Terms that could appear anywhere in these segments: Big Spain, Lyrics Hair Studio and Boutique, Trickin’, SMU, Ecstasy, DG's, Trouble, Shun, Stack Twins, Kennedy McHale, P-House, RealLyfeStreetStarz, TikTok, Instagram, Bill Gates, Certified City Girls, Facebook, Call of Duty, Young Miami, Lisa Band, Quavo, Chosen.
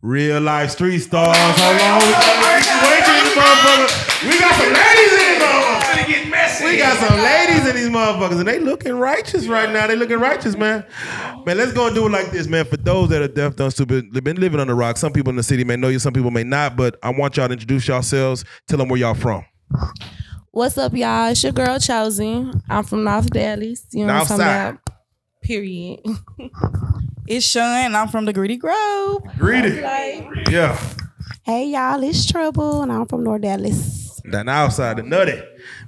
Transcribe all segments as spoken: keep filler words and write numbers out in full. Real life street stars. Hold on. We got some ladies in these motherfuckers. We got some ladies in these motherfuckers, and they looking righteous right now. They looking righteous, man. Man, let's go and do it like this, man. For those that are deaf, dumb, stupid, they've been living on the rock. Some people in the city may know you, some people may not, but I want y'all to introduce yourselves. Tell them where y'all from. What's up, y'all? It's your girl, Chosen. I'm from North Dallas. You know what I'm talking about? Period. It's Shun, and I'm from the Greedy Grove. Greedy. Like, yeah. Hey, y'all, it's Trouble, and I'm from North Dallas. Down outside, the nutty.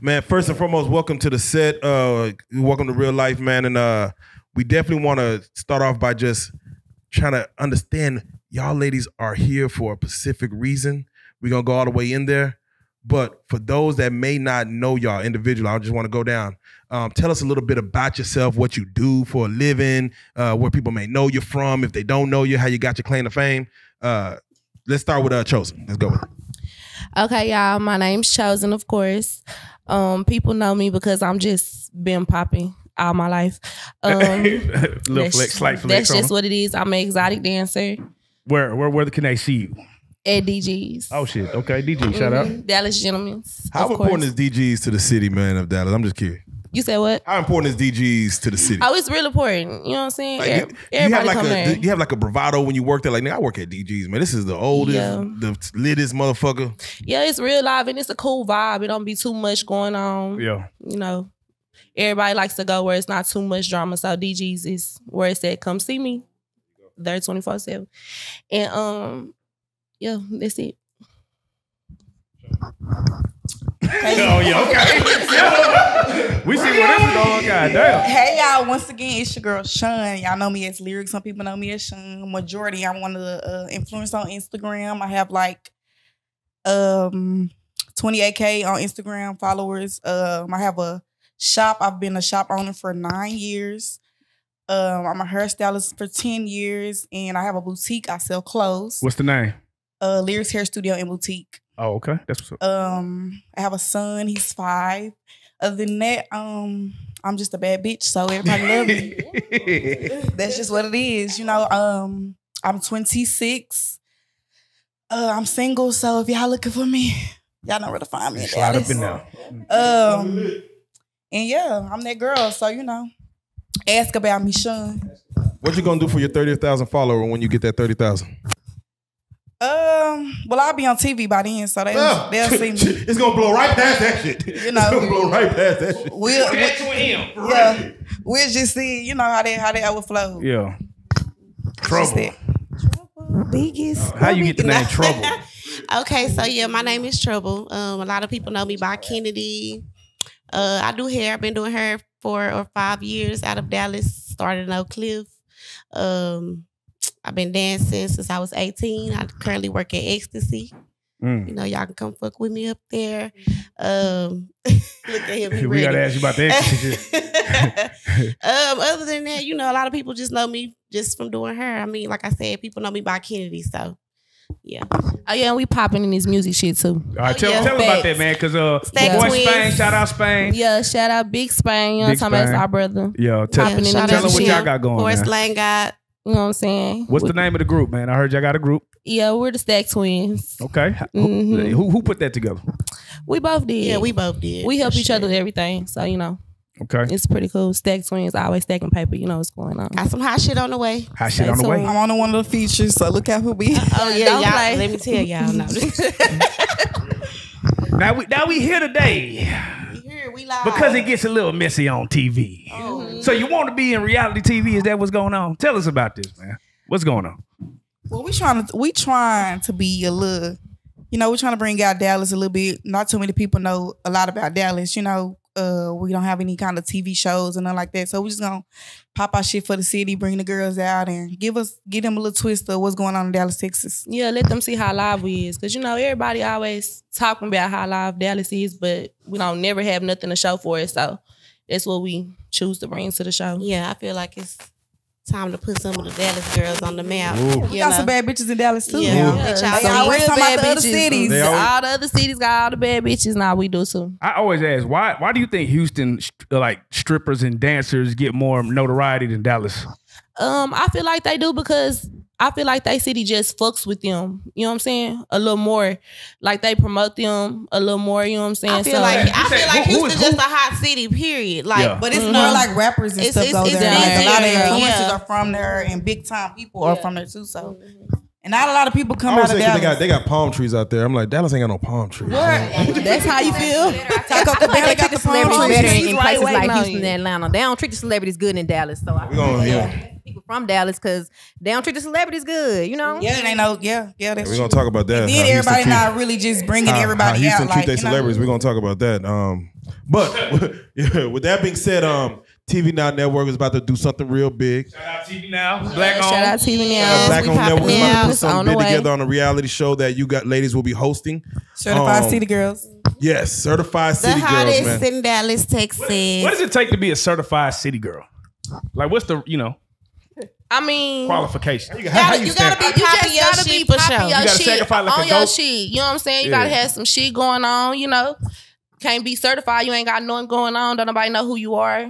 Man, first and foremost, welcome to the set. Uh, welcome to real life, man. And uh, we definitely want to start off by just trying to understand y'all ladies are here for a specific reason. We're going to go all the way in there. But for those that may not know y'all individually, I just want to go down. Um, tell us a little bit about yourself, what you do for a living, uh, where people may know you from, if they don't know you, how you got your claim to fame. Uh, let's start with uh, Chosen. Let's go with it. Okay, y'all. My name's Chosen, of course. Um, people know me because I'm just been popping all my life. Um, Little flex, slight flex. That's just what it is. I'm an exotic dancer. Where, where, where can they see you? At D G's. Oh, shit. Okay, D G, mm-hmm. Shout out. Dallas Gentlemen. How important is D G's to the city, man, of Dallas? I'm just curious. You said what? How important is D G's to the city? Oh, it's real important. You know what I'm saying? Like, Every, you, everybody have like come a, there. You have like a bravado when you work there. Like, nigga, I work at D G's, man. This is the oldest, yeah. the littest motherfucker. Yeah, it's real live, and it's a cool vibe. It don't be too much going on. Yeah. You know, everybody likes to go where it's not too much drama. So D G's is where it's at. Come see me. They're twenty-four seven. And, um... yeah, that's it. Hey. Oh, yeah, okay. We see what is going on, goddamn. Hey, y'all, once again, it's your girl, Shun. Y'all know me as Lyrics. Some people know me as Shun. Majority, I'm one of the uh, influencers on Instagram. I have like um, twenty-eight K on Instagram followers. Um, I have a shop. I've been a shop owner for nine years. Um, I'm a hairstylist for ten years, and I have a boutique. I sell clothes. What's the name? Uh, Lyrics Hair Studio and Boutique. Oh, okay. That's what's up. Um, I have a son. He's five. Other than that, um, I'm just a bad bitch, so everybody loves me. That's just what it is. You know, um, I'm twenty-six. Uh, I'm single, so if y'all looking for me, y'all know where to find me. Slide up and down. Um, and yeah, I'm that girl, so you know, ask about me, Shun. What you gonna do for your thirty thousand follower when you get that thirty thousand? Um, well, I'll be on T V by then, so they, oh. they'll see me. It's gonna blow right past that shit. You know, it's gonna blow right past that shit. We'll, we'll, him, for yeah, right. we'll just see, you know, how they how they overflow. Yeah. Trouble. Trouble. Biggest. Uh, how you get the name Trouble? Okay, so yeah, my name is Trouble. Um, a lot of people know me by Kennedy. Uh, I do hair. I've been doing hair four or five years out of Dallas. Started in Oak Cliff. Um. I've been dancing since I was eighteen. I currently work at Ecstasy. Mm. You know, y'all can come fuck with me up there. Um, look at him. We ready. Gotta ask you about the Ecstasy. um, other than that, you know, a lot of people just know me just from doing hair. I mean, like I said, people know me by Kennedy, so. Yeah. Oh, yeah, and we popping in this music shit, too. All right, tell, oh, yeah. tell us about that, man, because uh, my boy Twins. Spain, shout out Spain. Yeah, shout out Big Spain. You know what I'm talking about? It's our brother. Yeah, tell, yeah, tell them what y'all got going on. Forest Lane got. You know what I'm saying? What's the name of the group, man? I heard y'all got a group. Yeah, we're the Stack Twins. Okay. Mm-hmm. Who who put that together? We both did. Yeah, we both did. We help each sure. other with everything, so you know. Okay. It's pretty cool. Stack Twins, always stacking paper. You know what's going on. Got some hot shit on the way. Hot shit on the way. I'm on one of the features, so look out for me. Oh yeah, y'all. Like, let me tell y'all. No. now we now we here today. We live. Because it gets a little messy on T V. Oh. So you want to be in reality T V? Is that what's going on? Tell us about this, man. What's going on? Well, we trying to we trying to be a little, you know, we're trying to bring out Dallas a little bit. Not too many people know a lot about Dallas. You know, uh, we don't have any kind of T V shows and nothing like that. So we're just gonna pop our shit for the city, bring the girls out, and give us give them a little twist of what's going on in Dallas, Texas. Yeah, let them see how live we is, cause you know everybody always talking about how live Dallas is, but we don't never have nothing to show for it. So that's what we choose to bring to the show. Yeah, I feel like it's time to put some of the Dallas girls on the map. We got know. some bad bitches in Dallas too. Yeah, yeah. yeah. They so always talking about the other cities. Always, all the other cities got all the bad bitches. Now nah, we do too. I always ask why. Why do you think Houston like strippers and dancers get more notoriety than Dallas? Um, I feel like they do because I feel like they city just fucks with them. You know what I'm saying? A little more. Like they promote them a little more. You know what I'm saying? I feel so, like I feel like who, Houston's who just who? a hot city, period. Like, yeah. But it's mm-hmm. not like rappers and it's, stuff it's, though. It's there. Like there. A lot of influencers yeah. are from there, and big time people yeah. are from there too. So. Mm-hmm. And not a lot of people come out of Dallas. They got, they got palm trees out there. I'm like, Dallas ain't got no palm trees. That's how you feel? Taco Cabana like got the celebrities palm trees. Better in right places like Houston and Atlanta. They don't treat the celebrities good in Dallas. So I we gonna, yeah. people from Dallas because they don't treat the celebrities good, you know? Yeah, they know. Yeah, yeah, that's yeah, we're going to talk about that. And then everybody treat, not really just bringing how, everybody how out. Like, treat their celebrities. We're going to talk about that. Um, But yeah, with that being said, um, T V Now Network is about to do something real big. Shout out T V Now. Black yeah, on. Shout out T V Now. Yes, Black on Network is about to put something big together on a reality show that you got ladies will be hosting. Certified um, City Girls. Yes, Certified the City Girls, man. The hottest in Dallas, Texas. What, what does it take to be a Certified City Girl? Like, what's the, you know, I mean, qualification. You gotta, you you gotta be popping your shit for sure. You gotta sacrifice like on your shit. You know what I'm saying? You yeah. gotta have some shit going on, you know. Can't be certified. You ain't got nothing going on. Don't nobody know who you are.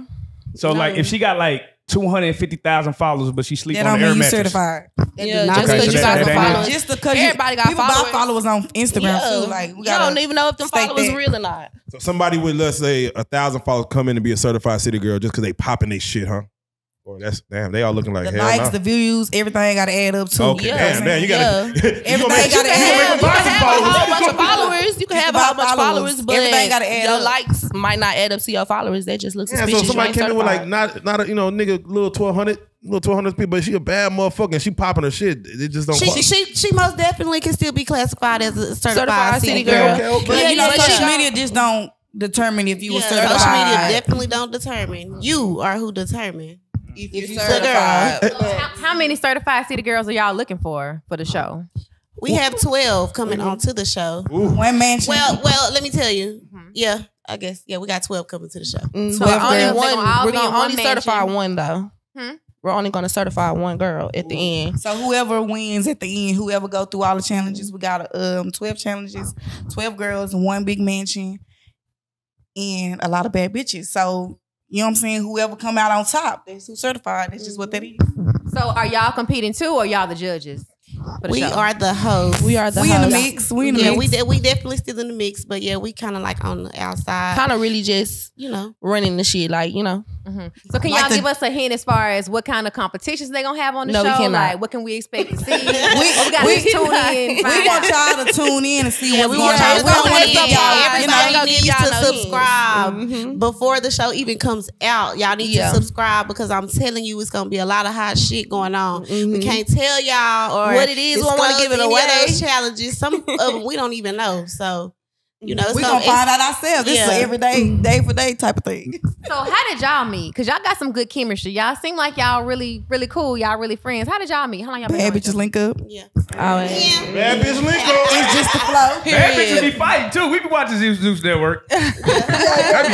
So no. like, if she got like two hundred fifty thousand followers, but she sleep that on the air mattress, certified. Yeah, just because okay, so you got some followers, just because everybody got people followers. Buy followers on Instagram yeah. too. Like, we gotta you don't even know if them followers that. real or not. So somebody with let's say a thousand followers come in and be a certified city girl just because they popping they shit, huh? Boy, that's damn. They all looking like the hell likes, nah. the views, everything got to add up too. Okay, yeah. damn, damn, you got to. Yeah. Everything got to add up. You can have a whole bunch of followers. You can have a whole bunch of followers, but everything got to add up. Your likes might not add up to your followers. That just looks. Yeah, suspicious. So somebody came in with like not, not a, you know, nigga, little twelve hundred, little twelve hundred people, but she a bad motherfucker and she popping her shit. It just don't. She, she, she, she most definitely can still be classified as a certified, certified city girl. girl. Okay, okay. Yeah, you know, social media just don't determine if you were certified. Social media definitely don't determine. You are who determine. If you certified. How, how many certified city girls are y'all looking for for the show? We have twelve coming mm-hmm. on to the show. Ooh. One man. Well, well, let me tell you. Mm-hmm. Yeah, I guess. Yeah, we got twelve coming to the show. Mm-hmm. So only one. Gonna we're gonna only certify one though. Hmm? We're only gonna certify one girl at Ooh. the end. So whoever wins at the end, whoever go through all the challenges, we got um twelve challenges, twelve girls, one big mansion, and a lot of bad bitches. So. You know what I'm saying? Whoever come out on top, that's who's certified. That's just what that is. So are y'all competing too, or y'all the judges? The we show? are the hosts. We are the we hosts. in the mix. We in the yeah, mix. Yeah, we, we definitely still in the mix, but yeah, we kind of like on the outside. Kind of really just, you know, running the shit, like, you know. Mm-hmm. So can y'all like give us a hint as far as what kind of competitions they gonna have on the no, show? We like, what can we expect to see? we, we, gotta we, tune in, we want y'all to tune in and see yeah, what's we going on. We want to y'all needs to subscribe mm-hmm. before the show even comes out. Y'all need yeah. to subscribe because I'm telling you, it's gonna be a lot of hot shit going on. Mm-hmm. We can't tell y'all or what it is. We don't want to give it away. Those challenges, some of them we don't even know. So. You know, we're going to find out ourselves. This yeah. is an everyday, day for day type of thing. So how did y'all meet? Because y'all got some good chemistry. Y'all seem like y'all really, really cool. Y'all really friends. How did y'all meet? How long y'all been Bad bitches link up. Yeah. Always. Yeah. Bad bitch link up. It's just the flow. Bad bitches be fighting too. We be watching Zeus News Network. yeah,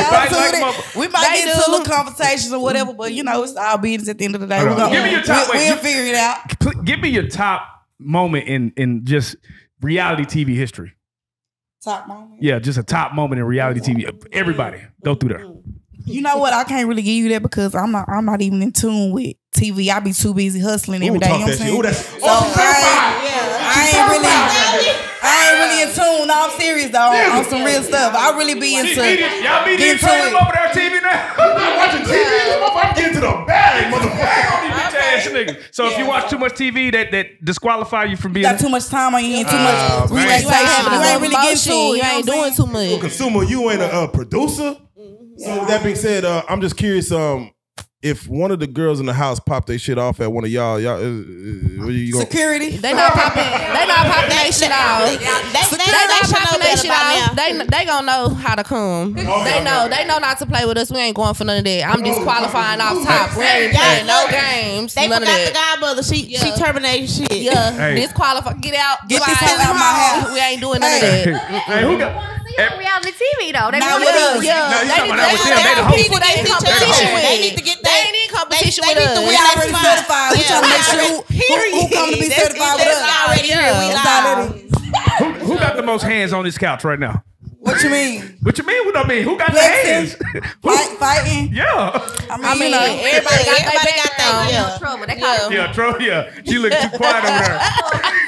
fighting like we might they get into little conversations or whatever, but you know, it's all business at the end of the day. We're gonna, give me your top. We'll, wait, we'll figure it out. Give me your top moment in, in just reality T V history. Top moment? Yeah, just a top moment in reality T V. Everybody, go through there. You know what? I can't really give you that because I'm not. I'm not even in tune with T V. I be too busy hustling every Ooh, day. You know what I'm saying? Ooh, that's, so oh, I, yeah. I ain't really. I ain't really in tune. No, I'm serious though. On some real stuff. I really be into. Y'all be these friends over there T V now. I'm not watching T V. I'm getting to the bag, motherfucker. So yeah. if you watch too much T V, that that disqualify you from being. You got too much time on your hand, too uh, much relaxation. You, you ain't really getting to it. You ain't doing too much. You're a consumer, you ain't a uh, producer. Mm-hmm. So yeah. that being said, uh, I'm just curious. Um, if one of the girls in the house popped their shit off at one of y'all, y'all, uh, uh, you security. They not popping. They not popping their shit off. They, they, they not popping their shit off. They they gonna know how to come. Okay, they know. Okay. They know not to play with us. We ain't going for none of that. I'm disqualifying off top. We ain't playing no games. They none forgot of that. The godmother. She yeah. she terminated shit. Yeah. Hey. Disqualify. Get out. Get this out of my house. We ain't doing none of that. Hey, who got? On reality T V though. They not with us. They need to get that. They need competition they, they with us. We already certified. We trying to make sure who, who come to be certified with us. Already. Who got the most hands on this couch right now? What you mean? What you mean? What I mean? Who got Blexing? The hands? Fight, fighting? Yeah. I mean, I mean you know, everybody, everybody, everybody got that. Yeah. No trouble. They call yeah, trouble. Yeah. She looked too quiet over there.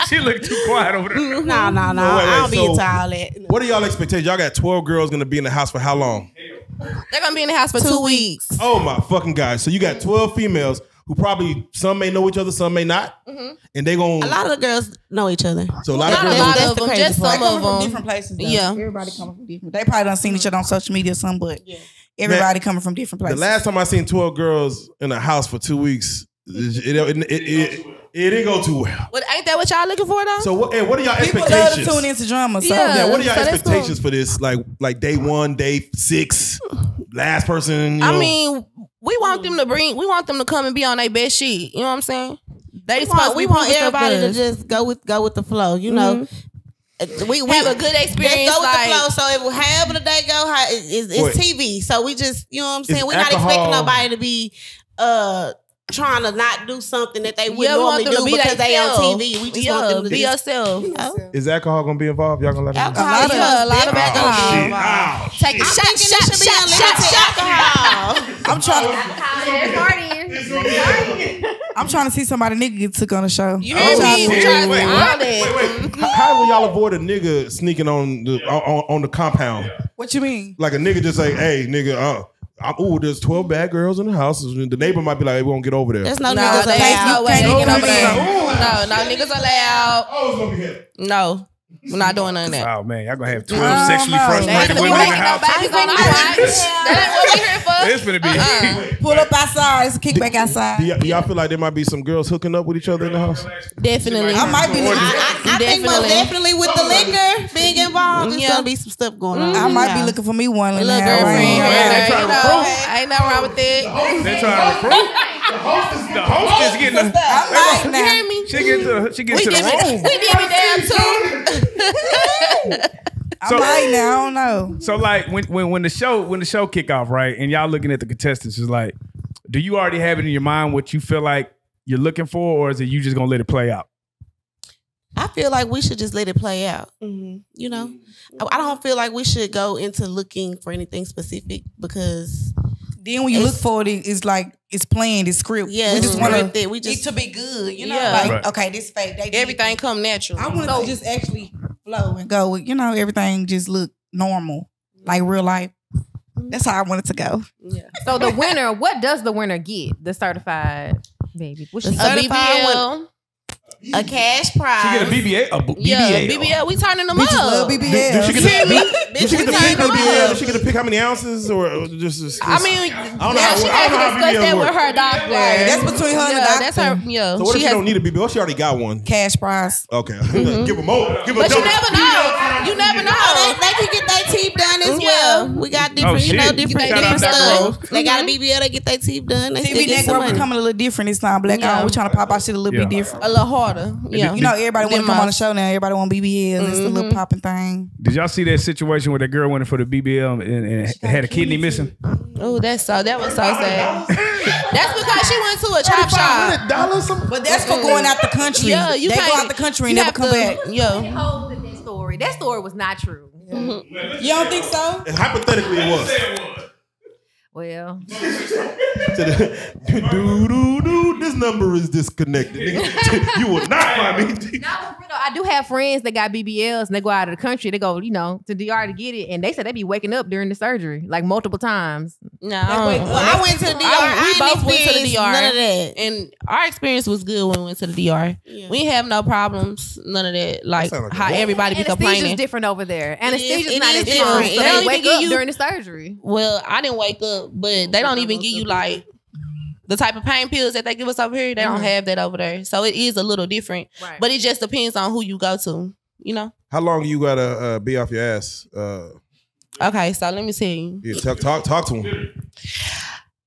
She looked too quiet over there. No, no, no. I don't be into all that. What are y'all expectations? Y'all got twelve girls going to be in the house for how long? They're going to be in the house for two weeks. Oh, my fucking God. So you got twelve females who probably, some may know each other, some may not. Mm-hmm. And they going to... A lot of the girls know each other. So a lot of girls... A lot of them, just some of them. Different places, though. Yeah. Everybody coming from different... They probably done seen each other on social media or something, but yeah. everybody Man, coming from different places. The last time I seen twelve girls in a house for two weeks, it, it, it, it, it, it didn't go too well. But ain't that what y'all looking for, though? So what, hey, what are y'all expectations? People love to tune into drama, so... Yeah, yeah what are y'all so expectations cool. for this? Like, like day one, day six, last person, you know? I mean... We want them to bring. We want them to come and be on their best shit. You know what I'm saying? They we supposed want, we want everybody to just go with go with the flow. You know, mm-hmm. we, we have a good experience. Just go with like, the flow. So if however the day go, it's, it's T V. So we just you know what I'm saying. We're not expecting nobody to be uh trying to not do something that they wouldn't yeah, normally do be because they self. on T V. We just yeah, want them to be yourself. You know? Is alcohol gonna be involved? Y'all gonna let them? Alcohol, a yeah, a lot of alcohol. Take a shot, shot, shot, shot, shot. I'm trying to I'm trying to see somebody nigga get took on the show. You hear oh, me? Wait, wait, wait, wait. How, how will y'all avoid a nigga sneaking on the yeah. on, on the compound? Yeah. What you mean? Like a nigga just like, hey, nigga, uh, I'm, ooh, there's twelve bad girls in the house. The neighbor might be like, hey, we won't get over there. There's no, no niggas allowed. No, no, no, no niggas allowed. Oh, it's gonna be him. No. We're not doing none of that. Oh man, y'all gonna have twelve no, sexually no. frustrated women in the house. That's what we're here for. It's gonna be uh-uh. pull up outside, it's kick do, back outside. Do y'all yeah. feel like there might be some girls hooking up with each other in the house? Definitely, I might be. I, I, I definitely. think most definitely with the liquor being involved, there's yeah. gonna be some stuff going on. Mm-hmm. I might yeah. be looking for me one little girlfriend. Right. Right. You know, ain't nothing wrong with that. They trying to recruit. The hostess, the hostess getting the. I might now. You hear me? She gets to. She gets to the room. We did it down too. I might now. I don't know. So like when when when the show when the show kick off, right, and y'all looking at the contestants is like, do you already have it in your mind what you feel like you're looking for, or is it you just gonna let it play out? I feel like we should just let it play out. Mm-hmm. You know, I don't feel like we should go into looking for anything specific because. Then when you it's, look for it, it's like it's planned, it's scripted. Yeah, we just want it to be good, you know. Yeah. Like, right. Okay, this fake, they everything did. Come natural. I want so, to just actually flow and go with, you know, everything just look normal, like real life. That's how I want it to go. Yeah. So the winner, what does the winner get? The certified baby, the certified B B L. A cash prize. She get a B B L. A B B L. Yeah, B B L. We turning them Bitches up. Love B B L. Did she get to pick? Did she get to pick B B L? Did she get to pick how many ounces or just? just, just I mean, I don't know. How, she I don't has to discuss that work. With her doctor. Right. That's between her yeah, and the doctor. That's her. Yeah. So what if she, she don't need a B B L? She already got one. Cash prize. Okay. Mm-hmm. Give her more. Give her. But double. You never know. You never know. Oh, they, they can get their teeth done as well. Yeah. We got different, oh, you know, different, different stuff. They got a B B L. They get their teeth done. T V network becoming a little different. It's not black on. We're trying to pop our shit a little bit different. A little hard. Yeah, you know everybody want to come on the show now. Everybody want B B L. Mm-hmm. It's a little popping thing. Did y'all see that situation where that girl went in for the B B L and, and had a kidney missing? Oh, that's so that was so sad. That's because she went to a chop shop. one hundred dollars? But that's for going out the country. Yeah, you they go out the country and never come to, back. Yeah, that story. That story was not true. Yeah. Mm-hmm. You don't think so? And hypothetically, it was. Well, do, do, do, this number is disconnected. You will not find me. No, you know, I do have friends that got B B Ls and they go out of the country. They go, you know, to D R to get it, and they said they be waking up during the surgery like multiple times. No, like, well, I went to the D R. I, we I both went to the D R. None of that, and our experience was good when we went to the D R. Yeah. We didn't have no problems. None of that. Like, that like how everybody be complaining. Anesthesia's different over there. Anesthesia's it, not as different. So they don't wake up you, during the surgery. Well, I didn't wake up. But they don't even give you like the type of pain pills that they give us over here. They mm-hmm. don't have that over there, so it is a little different. Right. But it just depends on who you go to, you know. How long you gotta uh, be off your ass? Uh, okay, so let me see. Yeah, talk, talk, talk to him.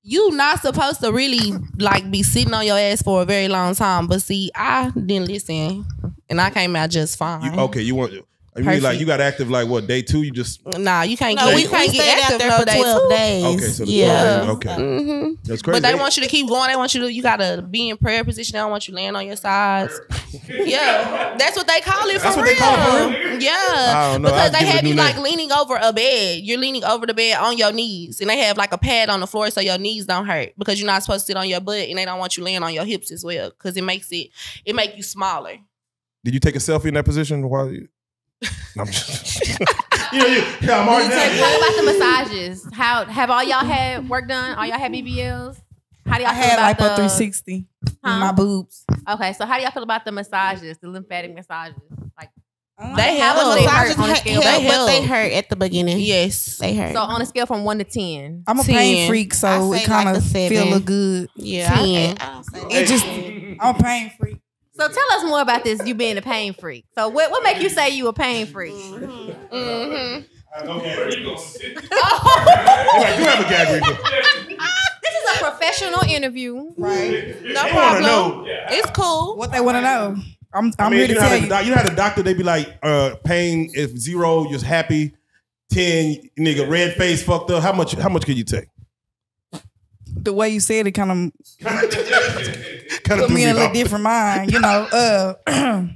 You not supposed to really like be sitting on your ass for a very long time. But see, I didn't listen, and I came out just fine. You, okay, you want. You mean like you got active like what day two? You just nah, you can't. No, get we can't get active, active for no twelve days. Okay, so the yeah, twelve days. Okay. Mm-hmm. That's crazy. But they want you to keep going. They want you to, you got to be in prayer position. They don't want you laying on your sides. Yeah. That's what they call it for That's real. That's what they call it for real? Yeah. I don't know. Because I'd they have you that. like leaning over a bed. You're leaning over the bed on your knees. And they have like a pad on the floor so your knees don't hurt because you're not supposed to sit on your butt, and they don't want you laying on your hips as well because it makes it, it make you smaller. Did you take a selfie in that position while you... I'm just... you know, you... Yeah, I'm take, Talk about the massages. How have all y'all had work done? All y'all had B B Ls? How do y'all feel about the... I had lipo three sixty huh? in my boobs. Okay, so how do y'all feel about the massages, the lymphatic massages? Like, oh, they have a massages hurt on a scale. Hell, they, but they hurt at the beginning. Yes, they hurt. So on a scale from one to ten, I'm a ten. Pain freak, so it kind of like feel good. Yeah, ten. I, I it eight. Just I'm a pain freak. So tell us more about this, you being a pain freak. So what, what make you say you a pain freak? Mm-hmm. Mm-hmm. I don't care. Oh. Like, you have a gag reflex. This is a professional interview. Right. No they problem. Know. It's cool. What they want to know. I'm, I'm I mean, here to you know tell you. The, you know how the doctor, they be like, uh, pain is zero, you're happy. ten, nigga, red face fucked up. How much, how much can you take? The way you said it kind of kind of put me in a little different mind, you know. Uh, I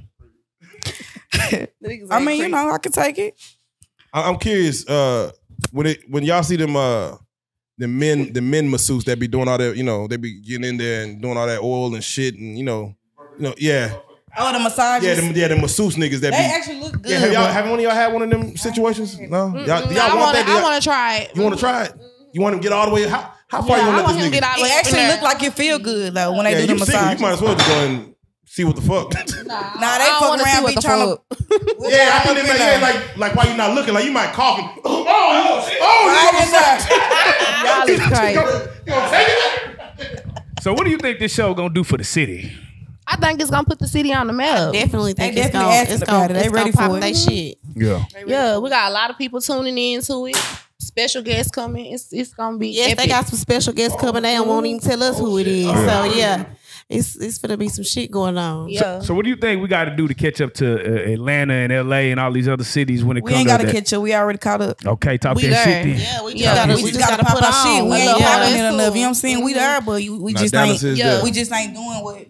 mean, you know, I could take it. I I'm curious uh, when it when y'all see them uh, the men the men masseuse that be doing all that, you know, they be getting in there and doing all that oil and shit, and you know, you know, yeah. Oh, the massages. Yeah, the, yeah, the masseuse niggas that they be, actually look good. Yeah, have, y'all, have one of y'all had one of them situations? No, y'all, y'all I want wanna, that? I want to try it. You want to try it? You want to get all the way? How, how far yeah, you want to let this nigga? Get out it actually look like it feel good though when they yeah, do the massage. You might as well just go and see what the fuck. Nah, nah they fuck around be trying to. Yeah, I think it's like, like like why you not looking? Like you might cough. And, oh, oh, oh, you gonna take it? So what do you think this show gonna do for the city? I think it's gonna put the city on the map. I definitely think they it's definitely gonna. It's gonna. They ready for that shit. Yeah. Yeah, we got a lot of people tuning into it. Special guests coming. It's it's gonna be yes. Epic. They got some special guests coming. They won't even tell us oh, who it is. Yeah. So yeah, it's it's gonna be some shit going on. Yeah. So, so what do you think we got to do to catch up to uh, Atlanta and L A and all these other cities when it we comes? We ain't got to catch up. We already caught up. Okay, talk that shit. Then. Yeah, we, yeah. Gotta, we, we just gotta, gotta put our shit. We, we ain't popping it enough. You know what I'm saying? We there, but you, we now just Dallas ain't. Yeah. We just ain't doing what.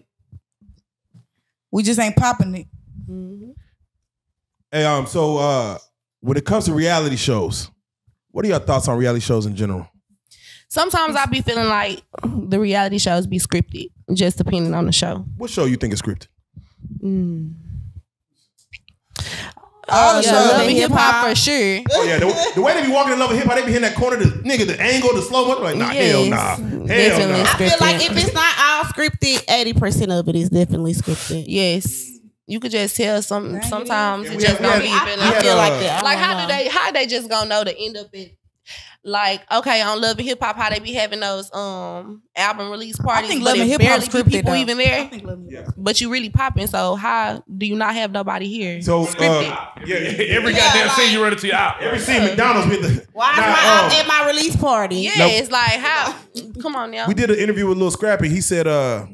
We just ain't popping it. Mm-hmm. Hey, um. So uh, when it comes to reality shows. What are your thoughts on reality shows in general? Sometimes I be feeling like the reality shows be scripted, just depending on the show. What show you think is scripted? Mm. Oh, yeah, Love and Hip Hop for sure. Oh, yeah, the, the way they be walking in Love and Hip Hop, they be hitting that corner, the nigga, the angle, the slow mo, like nah, yes. hell nah, hell nah. Scripted. I feel like if it's not all scripted, eighty percent of it is definitely scripted. Yes. You could just tell some. Sometimes yeah, it just don't be. I feel like that. Like how do they? How they just gonna know to end up in? Like okay, on Love and Hip Hop, how they be having those um album release parties? I think Love and Hip Hop scripted people even there. I think Love and Hip Hop. But you really popping. So how do you not have nobody here? So uh, yeah, every yeah, goddamn like, scene you run into your out. Every scene McDonald's with the. Why is my um, at my release party? Yeah, no, it's like how? Come on now. We did an interview with Lil Scrappy. He said uh,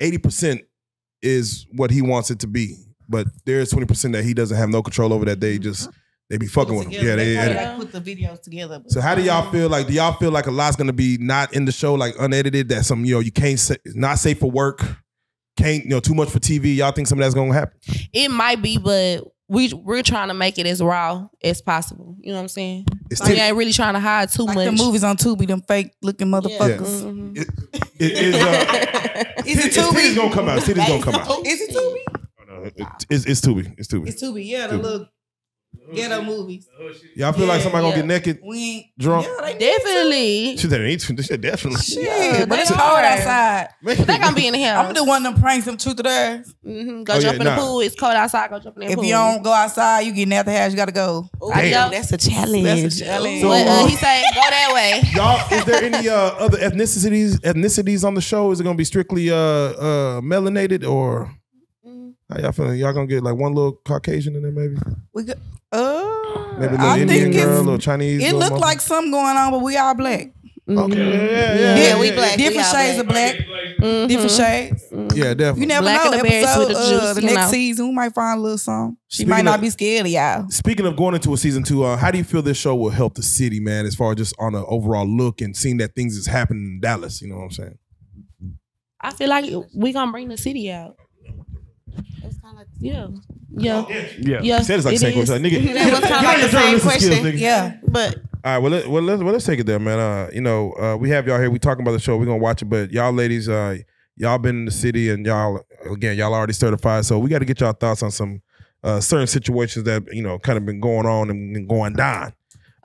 eighty percent. is what he wants it to be, but there's twenty percent that he doesn't have no control over. That they just they be fucking with him. Yeah, they, they, they put the videos together. So how do y'all feel? Like, do y'all feel like a lot's gonna be not in the show, like unedited? That some you know you can't say, not safe for work, can't you know too much for T V. Y'all think some of that's gonna happen? It might be, but we we're trying to make it as raw as possible. You know what I'm saying? It's like, you ain't really trying to hide too like much. The movies on Tubi, them fake looking motherfuckers. Yeah. Mm-hmm. it, it, it's, uh, Is it Tubi? It's gonna come out. It's gonna come out. Is it Tubi? Oh, no, it, it's it's Tubi. It's Tubi. It's Tubi. Yeah, the little ghetto movies. Y'all feel yeah, like somebody yeah. gonna get naked, we ain't, drunk? Yeah, they definitely. She said definitely. Shit, yeah, but it's hard outside. But they gonna be in the house. I'm gonna do one of them pranks. Them truth or dare. Mm-hmm. Go oh, jump yeah, in nah. the pool. It's cold outside. Go jump in the if pool. If you don't go outside, you getting out the house. You gotta go. Ooh, I know. That's a challenge. That's a challenge. So, but, uh, he said go that way. Y'all, is there any uh, other ethnicities ethnicities on the show? Is it gonna be strictly uh, uh, melanated or? How y'all feeling? Y'all gonna get like one little Caucasian in there, maybe? We got, uh, maybe a little I Indian girl, a little Chinese. It looked like something going on, but we all black. Okay, mm-hmm. yeah, yeah, yeah, yeah, yeah, we black. Different we shades black. of black. Mm-hmm. Different shades. Mm-hmm. Yeah, definitely. You never Black know. The, episode, the, juice, uh, the next know. season, we might find a little something. She speaking might not of, be scared of y'all. Speaking of going into a season two, uh, how do you feel this show will help the city, man, as far as just on an overall look and seeing that things is happening in Dallas? You know what I'm saying? I feel like we're going to bring the city out. It's kind of like, yeah. Yeah. Yeah. yeah. yeah. Said it's like it the same is. question. Like, nigga, that was kind of like the same question. Skills, yeah. But. All right, well, let, well, let's, well, let's take it there, man. Uh, you know, uh, we have y'all here. We talking about the show. We're going to watch it. But y'all ladies, uh, y'all been in the city and y'all, again, y'all already certified. So we got to get y'all thoughts on some uh, certain situations that, you know, kind of been going on and going down.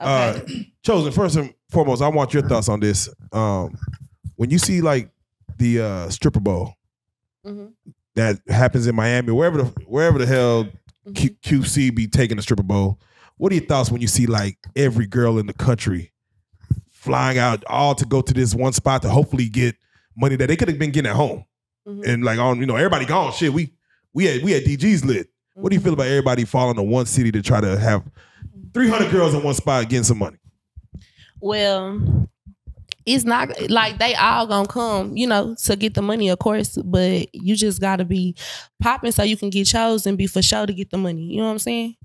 Okay. Uh, Chosen, first and foremost, I want your thoughts on this. Um, when you see, like, the uh, stripper bowl mm-hmm. that happens in Miami, wherever the, wherever the hell mm-hmm. Q, QC be taking the stripper bowl, what are your thoughts when you see like every girl in the country flying out all to go to this one spot to hopefully get money that they could have been getting at home? Mm-hmm. And like, on, you know, everybody gone. Shit, we we had, we had D G's lit. Mm-hmm. What do you feel about everybody falling to one city to try to have three hundred girls in one spot getting some money? Well, it's not like they all gonna come, you know, to get the money, of course, but you just gotta be popping so you can get chosen, be for sure to get the money. You know what I'm saying?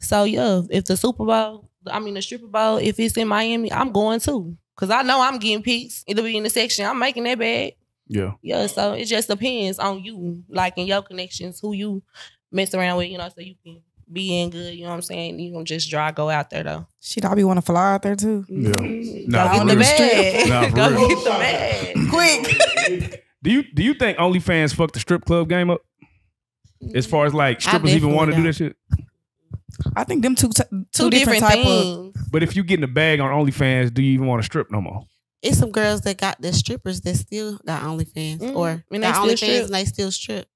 So yeah, if the Super Bowl, I mean the stripper bowl, if it's in Miami, I'm going too. Cause I know I'm getting pics. It'll be in the section. I'm making that bag. Yeah. Yeah. So it just depends on you, like in your connections, who you mess around with, you know, so you can be in good, you know what I'm saying? You don't just dry go out there though. Shit, I be wanna fly out there too. Yeah. Mm-hmm. Nah, go get the bag. Nah, go real. Get the bag. Quick. Do you do you think OnlyFans fucked the strip club game up? As far as like strippers even want to do that shit? I think them two t two, two different, different type things. Of. But if you get in a bag on OnlyFans, do you even want to strip no more? It's some girls that got the strippers that still got OnlyFans, mm. or and they got OnlyFans and they still strip.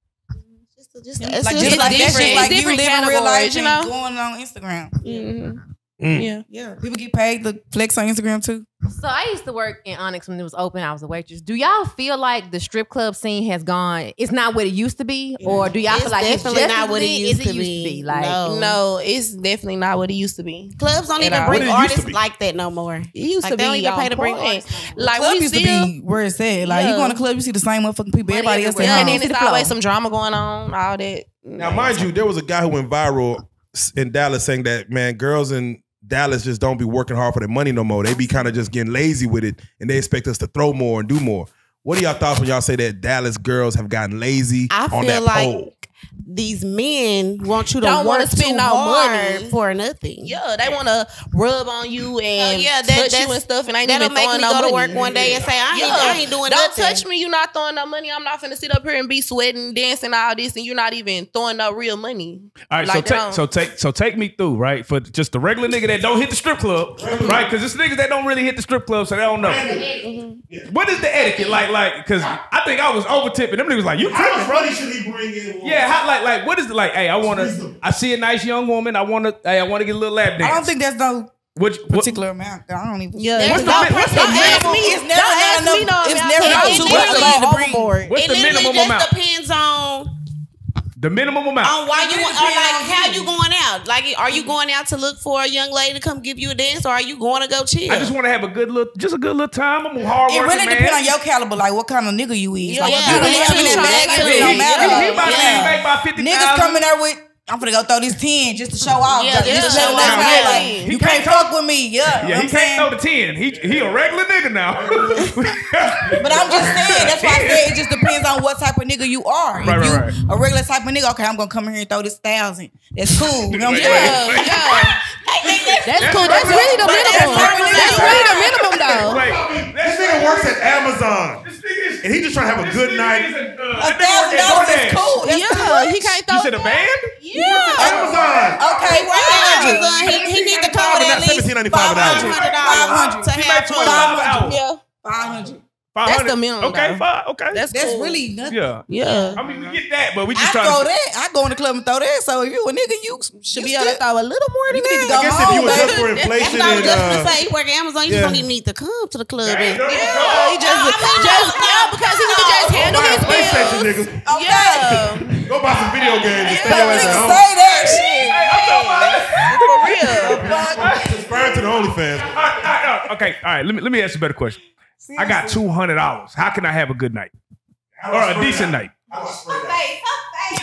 Just, just, yeah. It's like, just like different, like you different live in real life, you know, going on Instagram. Mm-hmm. mm. Yeah, yeah. People get paid to flex on Instagram too. So I used to work in Onyx when it was open. I was a waitress. Do y'all feel like the strip club scene has gone? It's not what it used to be, yeah. or do y'all feel like it's definitely not what it used, to, it used be. to be? Like, no. no, it's definitely not what it used to be. Clubs don't even bring artists like that no more. It used like, to be. They don't even pay to bring artists. Like club we used still, to be where it's at. Like yeah. you go in a club, you see the same motherfucking people. Money everybody else, and then there's always some drama going on. All that. Now, mind you, there was a guy who went viral in Dallas saying that man, girls in Dallas just don't be working hard for their money no more. They be kind of just getting lazy with it, and they expect us to throw more and do more. What are y'all thoughts when y'all say that Dallas girls have gotten lazy I on that like pole? These men want you to don't want to spend no money for nothing. Yeah, they want to rub on you and uh, yeah, that, touch you and stuff, and I ain't even make throwing me no go money. To work one day and say I ain't, yeah. I ain't doing don't nothing. Don't touch me. You're not throwing no money. I'm not finna sit up here and be sweating, dancing, all this, and you're not even throwing no real money. All right, like, so take, so take, so take me through, right? For just the regular nigga that don't hit the strip club, right? Because it's niggas that don't really hit the strip club, so they don't know. Mm-hmm. What is the etiquette like? Like, because I think I was over tipping. Them niggas like you. How much money should he bring in? Yeah. How, like, like, what is it like? Hey, I want to. I see a nice young woman. I want to. Hey, I want to get a little lap dance. I don't think that's no Which, particular what? amount. I don't even. Yeah, what's the, no, what's the minimum? Me, it's never ask me no. It's never it, no. What's the minimum? What's the minimum amount? It depends on the minimum amount. On why you are like how you going out? Like, are you going out to look for a young lady to come give you a dance, or are you going to go chill? I just want to have a good little, just a good little time. I'm a hard worker. It really depends on your caliber, like what kind of nigga you is. Yeah, like, yeah. What yeah. Kind of yeah. Nigga, don't matter. Yeah. Niggas coming there with, I'm gonna go throw these ten just to show off. Yeah, yeah. Just to show off. Yeah. Like, he you can't, can't fuck with me. Yeah, yeah, he I'm can't saying? throw the ten. He he a regular nigga now. But I'm just saying, that's why I said it just depends on what type of nigga you are. Right, if you right, right. a regular type of nigga, okay, I'm gonna come here and throw this thousand. That's cool. You know what I'm saying? Yeah, yeah. That's, that's cool. That's really the minimum. That's really the minimum, though. Wait, this nigga works at Amazon. And he just trying to have a good night. A thousand dollars is cool. That's yeah, cool. He can't throw. You said a band? Yeah. Amazon. Okay, well, Amazon. Amazon. He, he needs to cover at least seventeen ninety-five an hour. five hundred to have five hundred. Yeah. five hundred. That's the minimum. Okay, five. Okay. That's, that's cool. Really nothing. Yeah. Yeah. I mean, we get that, but we just I try throw to. That. I go in the club and throw that. So if you a nigga, you should you be able to throw a little more than you that. Need to go I guess home, if you was up for inflation. That's not uh, just to say you work at Amazon, you yeah. just don't even need to come to the club. Yeah. And, yeah. yeah. He just, no, just, just no, because he can just handle his bills. Okay. Yeah. Go buy some video games and stay your ass at home. Say that shit. I'm talking about it. For real. Subscribe to the OnlyFans. Okay. All right. Let me let me ask you a better question. I got two hundred dollars. How can I have a good night? Or a decent night. I want to spread it out.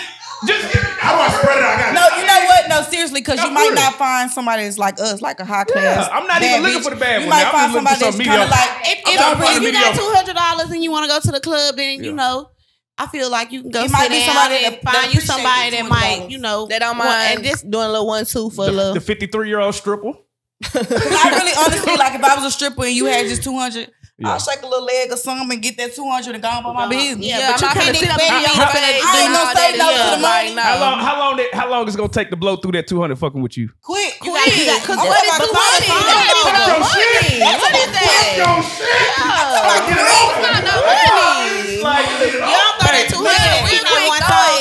Just give it. I want to spread it out. No, you know what? No, seriously, because you might not find somebody that's like us, like a high class. Yeah, I'm not even looking for the bad one. You might find somebody that's kind of like, if you got two hundred dollars and you want to go to the club, then, you know, I feel like you can go it sit might be somebody and that, find you somebody that might, you know, that don't mind. And just doing a little one-two for the, a little. The fifty-three-year-old stripper. I really honestly, like, if I was a stripper and you had just two hundred, yeah. I'll shake a little leg or something and get that two hundred and go on by my business. Yeah, yeah, but you can't sit up in your face. I ain't going to say no to the money. How long, how long, that, how long is it going to take to blow through that two hundred fucking with you? Quick, quick. Because what is two hundred? What is that? That's your shit. It's not no money.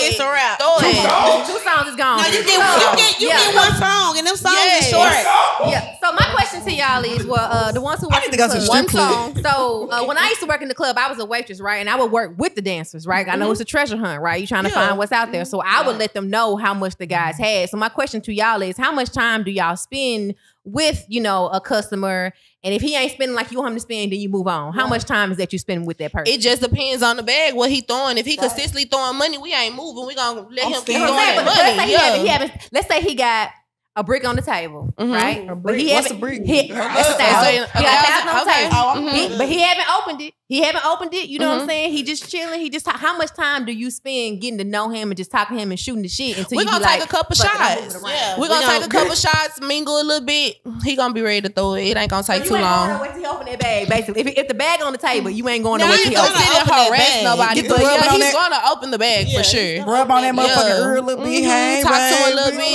It's a wrap. Two songs? Two songs is gone. No, you get, you get, you yeah. get one song, and them songs yes. is short. Yeah. So my question to y'all is, well, uh, the ones who work in the club, one song. So uh, when I used to work in the club, I was a waitress, right? And I would work with the dancers, right? I know mm-hmm. it's a treasure hunt, right? You're trying to yeah. find what's out there. So I would yeah. let them know how much the guys had. So my question to y'all is, how much time do y'all spend with, you know, a customer? And if he ain't spending like you want him to spend, then you move on. How right. much time is that you spend with that person? It just depends on the bag, what he throwing. If he right. consistently throwing money, we ain't moving. We gonna let I'm him keep throwing money. Let's say, yeah. he haven't, he haven't, let's say he got a brick on the table, mm-hmm. right? A brick. But he What's a brick? He, that's a thousand. Okay. He got a thousand on the table. Oh, mm-hmm. he, but he haven't opened it. He haven't opened it. You know mm-hmm. what I'm saying? He just chilling. He just talk. How much time do you spend getting to know him and just talking to him and shooting the shit until we're gonna you be take like, a couple shots? Yeah. We're, We're gonna, gonna take a couple shots, mingle a little bit. He gonna be ready to throw it. It ain't gonna take you too ain't long. Going to he open that bag, basically. If, if the bag on the table, you ain't going to wait till he open it. Nobody. But yeah, he's gonna open the bag for sure. Rub on that motherfucker ear a little bit. Talk to him a little bit.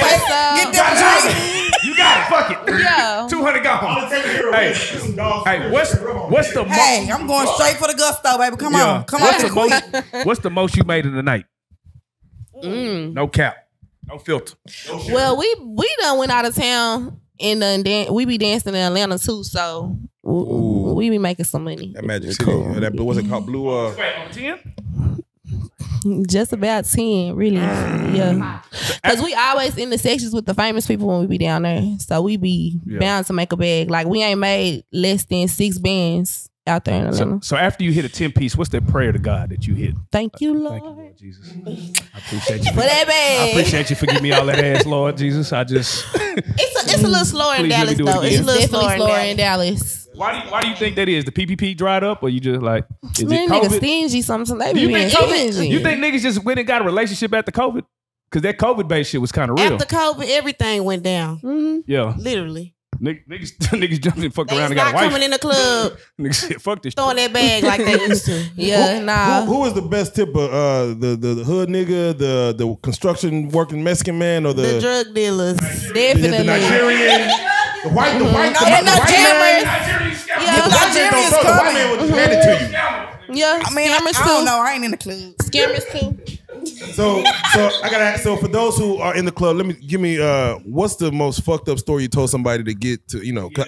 What's up? Get that you got it. Fuck it. Yeah. two hundred gone. Hey, hey, what's what's the most? Hey, I'm going straight for the gusto, baby. Come yeah. on, come what's on. The most, what's the most you made in the night? Mm. No cap, no filter. No well, we we done went out of town and done dan we be dancing in Atlanta too, so ooh. We be making some money. That Magic City, cool. That blue, what's it called? Blue. Uh, Wait, on ten. Just about ten, really. Yeah. Because we always in the sections with the famous people when we be down there. So we be yeah. bound to make a bag. Like, we ain't made less than six bands out there in Atlanta. So, so after you hit a ten-piece, what's that prayer to God that you hit? Thank you, Lord. Thank you, Lord Jesus. I appreciate you. For that bag. I appreciate you for giving me all that ass, Lord Jesus. I just... It's a, it's a little slower in Dallas, though. It's a little slower, slower in Dallas. Why do you, why do you think that is? The P P P dried up, or you just like is man, it COVID? Niggas stingy something. They be being stingy. You think niggas just went and got a relationship after COVID? Because that COVID based shit was kind of real. After COVID, everything went down. Mm-hmm. Yeah, literally. Niggas, niggas, niggas jumped and fucked they around and got a wife. Coming in the club, niggas said, "Fuck this." Throwing shit. That bag like they used to. Yeah, who, nah. Who, who is the best tipper? Uh, the, the the hood nigga, the the construction working Mexican man, or the, the drug dealers? Definitely the Nigerian. The white, the white, the white, the white man. Yeah, Nigerians coming. The white man would just hand it to you. Yeah, I mean, scammers too. I don't know. I ain't in the club. Scammers too. So, so I gotta ask. So, for those who are in the club, let me give me. Uh, what's the most fucked up story you told somebody to get to? You know, cause,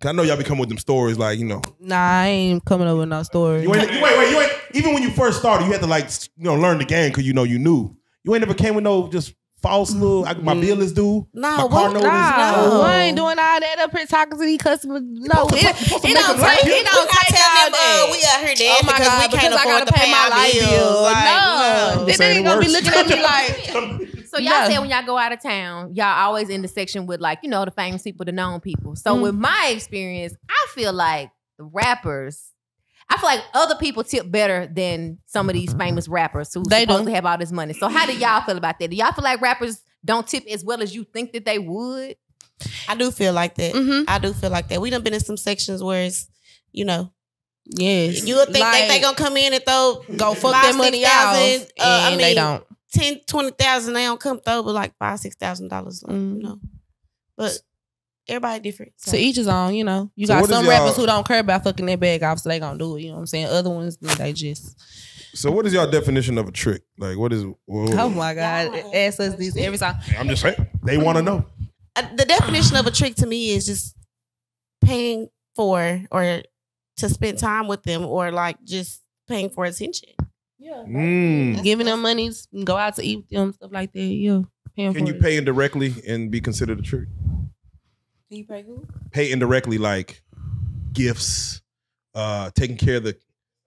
cause I know y'all be coming with them stories, like you know. Nah, I ain't coming up with no story. You ain't, you, wait, wait, you ain't. Even when you first started, you had to like you know learn the game because you know you knew. You ain't never came with no just. False little, I, my bill is due. No, my we, no, no. We ain't doing all that up here talking to these customers. No, it, it, it, it don't take. It don't take all that. We out here dancing oh because God, we can't because afford to pay, pay my light bills. bills. Like, no, no. This ain't gonna be looking at me like. So y'all no. said when y'all go out of town, y'all always in the section with like you know the famous people, the known people. So mm. with my experience, I feel like the rappers. I feel like other people tip better than some of these famous rappers who they supposedly don't have all this money. So how do y'all feel about that? Do y'all feel like rappers don't tip as well as you think that they would? I do feel like that. Mm-hmm. I do feel like that. We done been in some sections where it's, you know, yes, you'll think like, they, they gonna come in and throw go fuck that money out, uh, and I mean, they don't ten, twenty thousand. They don't come throw, but like five, six thousand dollars, like, mm. you know, but. Everybody different. So. To each his own, you know. You so got some rappers who don't care about fucking their bag off, so they gonna do it. You know what I'm saying? Other ones, they just. So what is y'all definition of a trick? Like what is? What, what, oh my God! Yeah. Ask us this every time. I'm just saying they want to know. Uh, the definition of a trick to me is just paying for or to spend time with them or like just paying for attention. Yeah. Mm. Giving them money, go out to eat with them, stuff like that. Yeah. Paying Can for you it. pay indirectly and be considered a trick? You pay who? Pay indirectly, like gifts, uh, taking care of the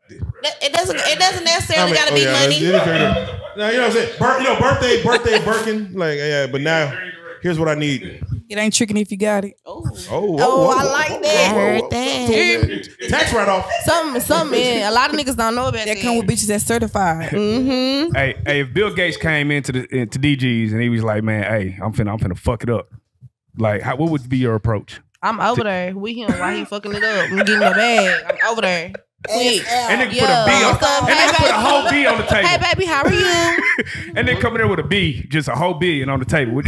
It doesn't. It doesn't necessarily I mean, gotta oh be yeah, money. Now, you know what I'm saying? Bir you know, birthday, birthday, Birkin. Like, yeah. But now, here's what I need. It ain't tricking if you got it. Oh, oh, oh, oh, oh I like oh, that. Oh, oh, oh, oh, oh, that. Oh, tax write off. Some, some man. A lot of niggas don't know about that. That come with bitches that's certified. Mm-hmm. Hey, hey, if Bill Gates came into the into D G's and he was like, man, hey, I'm finna, I'm finna fuck it up. Like, how, what would be your approach? I'm over there. We him while he fucking it up. I'm getting my bag. I'm over there. Quick. And then yo, put a B on, up, and hey, then put a whole B on the table. Hey baby, how are you? And then coming in with a B, just a whole billion on the table. I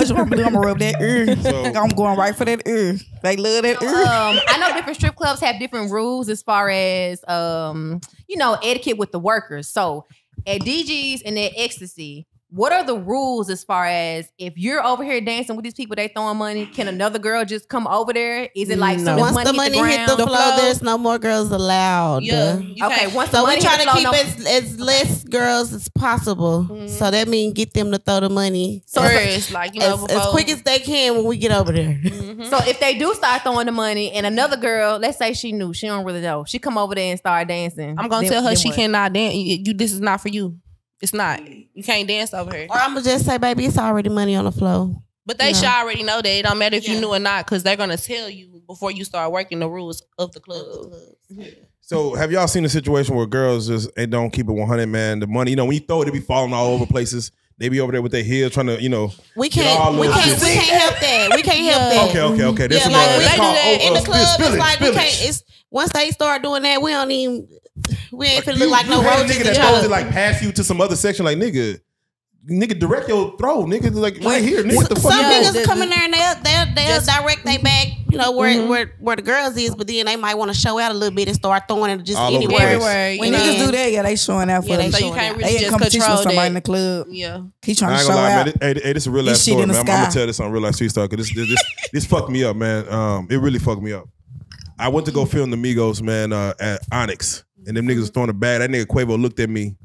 just want to, I'm gonna rub that ear. So. I'm going right for that ear. They love that ear. Um, I know different strip clubs have different rules as far as um, you know, etiquette with the workers. So at D G's and at Ecstasy, what are the rules as far as if you're over here dancing with these people, they throwing money? Can another girl just come over there? Is it like no. once money the money hit the, the floor, there's no more girls allowed? Yeah. Okay. Once so we try to keep no. as, as less girls as possible. Mm-hmm. So that means get them to throw the money so first, so, like you know, as, as quick as they can when we get over there. Mm-hmm. So if they do start throwing the money, and another girl, let's say she knew, she don't really know, she come over there and start dancing. I'm gonna then, tell her she what? cannot dance. You, you, this is not for you. It's not. You can't dance over here. Or I'm going to just say, baby, it's already money on the floor. But they you know? should already know that. It don't matter if yeah. you knew or not, because they're going to tell you before you start working the rules of the club. Yeah. So have y'all seen a situation where girls just they don't keep it one hundred, man? The money, you know, when you throw it, it be falling all over places. They be over there with their heels trying to, you know. We can't, we can't, we can't help that. We can't help that. Okay, okay, okay. That's yeah, like we do that in the club. It's like we can't. It's once they start doing that, we don't even. We ain't finna look like no road nigga that's supposed to like pass you to some other section. Like nigga, nigga, direct your throw, nigga. Like right here, nigga. What the fuck? Some niggas come in there and they'll they'll they'll direct they back, you know, where where where the girls is, but then they might want to show out a little bit and start throwing it just anywhere. When niggas do that, yeah, they showing out for them. So you can't really just control somebody in the club. Yeah. He trying to show out. Hey, this is a real life story, man. I'm gonna tell this on Real Life Street Star because this this this fucked me up, man. Um, it really fucked me up. I went to go film the Migos, man, uh, at Onyx, and them niggas was throwing a bag. That nigga Quavo looked at me,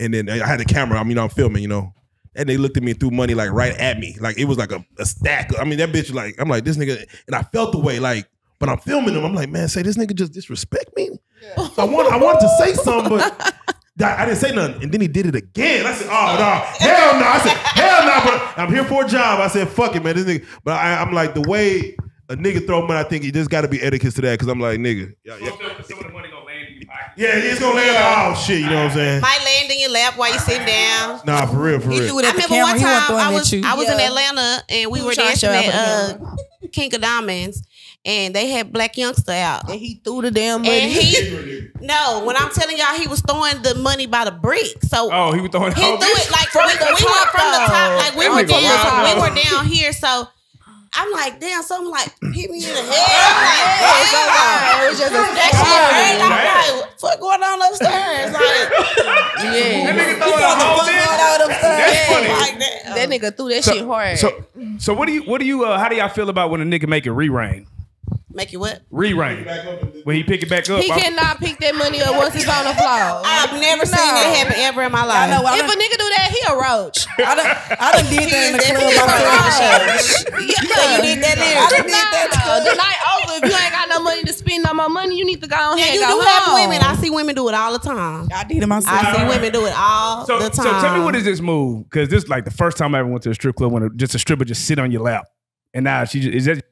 and then I had the camera. I mean, I'm filming, you know. And they looked at me and threw money like right at me, like it was like a, a stack. I mean, that bitch like I'm like this nigga, and I felt the way like, but I'm filming him. I'm like, man, say this nigga just disrespect me. Yeah. So I wanted, I wanted to say something, but I didn't say nothing. And then he did it again. I said, oh no, hell no. I said, hell no. But I'm here for a job. I said, fuck it, man. This nigga. But I, I'm like the way. A nigga throw money, I think you just got to be etiquette to that because I'm like, nigga. Yeah, yeah. Some of the money gonna land in your pocket. Yeah, it's gonna land yeah. like, oh shit, you know what I'm saying? Might land in your lap while you sitting down. Nah, for real, for real. He threw it at the camera. I remember one time I was, I was yeah. in Atlanta and we Who were dancing at uh, King of Diamonds and they had Black Youngster out. And he threw the damn money. And he, no, when I'm telling y'all, he was throwing the money by the brick. So oh, he was throwing the He threw it like from we, we were from the top, like we were down, we were down here, so. I'm like, damn, so I'm like, hit me in the head. It was just a section. I'm like, what's going on upstairs? Like, yeah. That nigga throwing a whole thing. That's funny. Like that. Um, that nigga threw that so, shit hard. So, so what do you, what do you, uh, how do y'all feel about when a nigga make it re-rain? Make it what? Re-rain. When he pick it back up. He I'm... cannot pick that money up once it's on the floor. I've never no. seen that happen ever in my life. I know, I if a nigga do that, he a roach. I done, I done did that in the club. Yeah. Yeah. You did that there. I done did that too. The night over, if you ain't got no money to spend on my money, you need to go on yeah, and you go do have women. I see women do it all the time. I did it myself. I see right. women do it all so, the time. So tell me, what is this move? Because this is like the first time I ever went to a strip club when just a stripper just sit on your lap. And now she just, is that...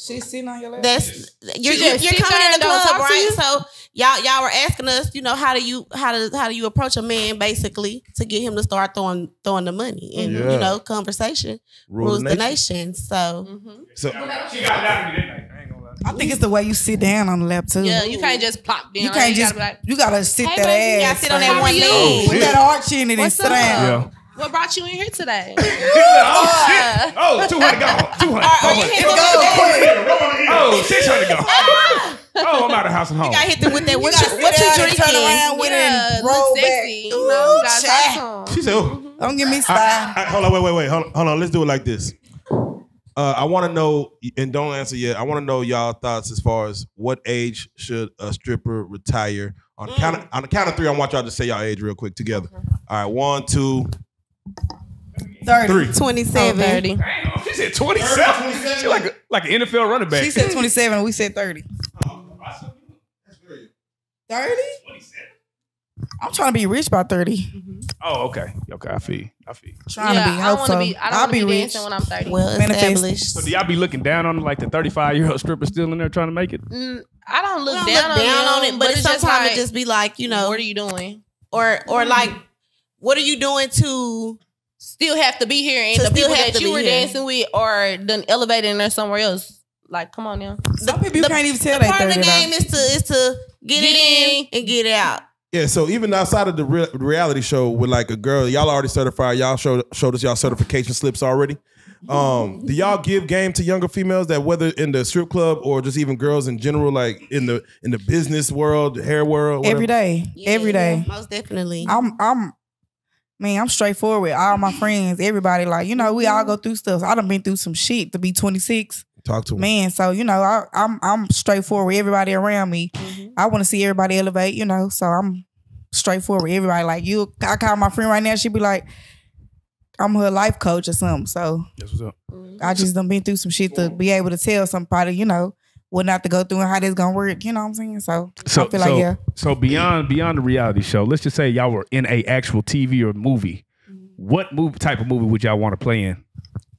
She's sitting on your lap. That's you're, you're, you're coming in the club, right? So y'all y'all were asking us, you know, how do you how do how do you approach a man basically to get him to start throwing throwing the money and yeah. you know conversation rules, rules the nation. nation. So, mm-hmm. so she got out of me that night. I think it's the way you sit down on the lap too. Yeah, you can't just plop down. You can't just you gotta, like, you gotta sit hey, that baby, ass. You gotta sit on that one leg. Put that arch in it and sit down. What brought you in here today? oh, shit. Oh, two hundred gone. two hundred. Oh, six hundred gone. Oh, I'm out of house and home. You got to hit them with that. What you, you, what you drinking? Turn around with yeah, it and roll back. You know, got she said, oh. Don't give me style. I, I, hold on, wait, wait, wait. Hold on, hold on. Let's do it like this. Uh, I want to know, and don't answer yet, I want to know y'all thoughts as far as what age should a stripper retire? On, mm. count of, on the count of three, I want y'all to say y'all age real quick together. Okay. All right, one, two, thirty. twenty-seven. Oh, thirty. Damn, she said twenty-seven. She like a, like an N F L running back. She said twenty-seven and we said thirty. thirty? I'm trying to be rich by thirty. Mm-hmm. Oh, okay. Okay, I feel. I feel. Trying yeah, to be helpful. I, be, I don't I'll be, be rich when I'm thirty. Well established. So do y'all be looking down on like the thirty-five year old stripper still in there trying to make it? Mm, I don't look, don't down, look on down on it, but, but it's sometimes just like, it just be like, you know, what are you doing? Or or mm-hmm. like, what are you doing to still have to be here and the people that you were here. dancing with or done elevating or somewhere else? Like, come on now. Some people can't even tell that. Part of the game is to is to get it in and get it out. Yeah, so even outside of the re reality show with like a girl, y'all already certified. Y'all showed, showed us y'all certification slips already. Um, do y'all give game to younger females that whether in the strip club or just even girls in general, like in the in the business world, the hair world? Whatever? Every day, yeah, every day, most definitely. I'm I'm, man, I'm straightforward with all my friends, everybody. Like you know, we all go through stuff. So I done been through some shit to be twenty-six. Talk to him. Man, so you know, I, I'm I'm straightforward. Everybody around me, mm-hmm. I want to see everybody elevate. You know, so I'm straightforward. Everybody like you. I call my friend right now. She be like, I'm her life coach or something. So that's what's up. I just done been through some shit to be able to tell somebody, you know, what not to go through and how this gonna work. You know what I'm saying? So, so I feel so, like yeah. So beyond beyond the reality show, let's just say y'all were in a actual T V or movie. What movie type of movie would y'all want to play in?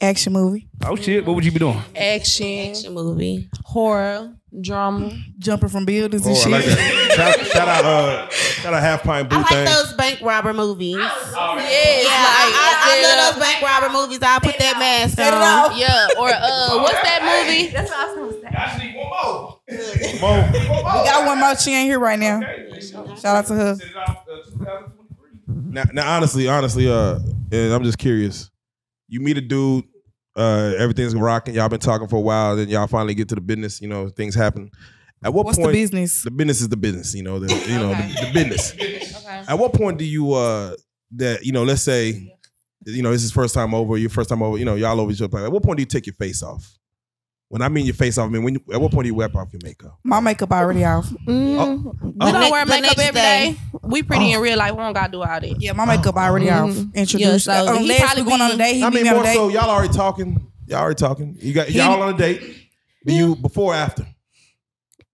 Action movie. Oh shit! What would you be doing? Action, action movie, horror, drama, jumping from buildings and oh, shit. I like that. shout, shout out, uh, shout out, half pint boo I thing. like those bank robber movies. Oh, yeah, yeah, I, I, I love those bank robber movies. I put that mask Set on. Yeah, or uh, what's that movie? That's what I was gonna say. I just need one more. one more. We got one more. She ain't here right now. Okay. Shout out to her. Now, now, honestly, honestly, uh, I'm just curious. You meet a dude, uh, everything's rocking. Y'all been talking for a while, then y'all finally get to the business. You know, things happen. At what What's point? What's the business? The business is the business. You know, the, you know okay. the, the business. Okay. At what point do you uh, that you know? Let's say, you know, this is first time over. Your first time over. You know, y'all over each other. At what point do you take your face off? When I mean your face off, I mean when. You, at what point do you wipe off your makeup? My makeup already off. Mm, oh, we oh. don't wear makeup every day. day. We pretty oh. in real life. We don't gotta do all that. Yeah, my makeup oh. already mm-hmm. off. Introduced. Yeah, so unless probably going on a date. He I mean, more so y'all already talking. Y'all already talking. You got y'all on a date. Do you before or after?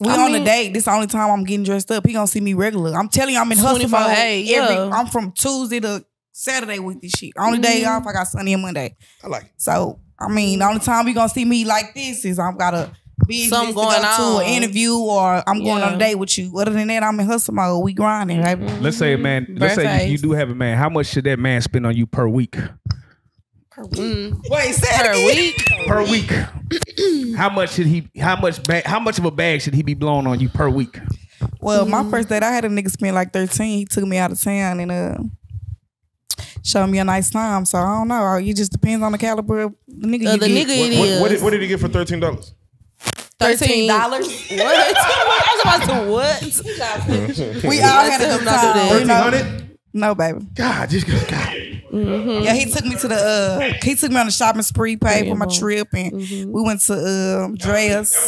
We I on mean, a date. This is the only time I'm getting dressed up. He gonna see me regular. I'm telling you, I'm in hustle mode. Hey, yeah. I'm from Tuesday to Saturday with this shit. Only mm-hmm. day off. I got Sunday and Monday. I like it. So. I mean, the only time we gonna see me like this is I've got a business Something going to go on. to an interview or I'm going yeah. on a date with you. Other than that, I'm in hustle mode. We grinding, right? Mm-hmm. Let's say a man. Let's Birthdays. say you, you do have a man. How much should that man spend on you per week? Per week. Mm. Wait, say per it week. Per week. How much should he? How much? Bag, how much of a bag should he be blowing on you per week? Well, mm. my first date, I had a nigga spend like thirteen. He took me out of town and uh. Show me a nice time, so I don't know. It just depends on the caliber of the nigga. Uh, you the get. nigga what, it what, is. What did, what did he get for thirteen dollars? Thirteen dollars? What? I was about to what? We all had a good time. Thirteen hundred? No, baby. God, just God. Mm-hmm. Yeah, he took me to the. Uh, he took me on a shopping spree, paid for my trip, and mm-hmm. we went to uh, Drea's. That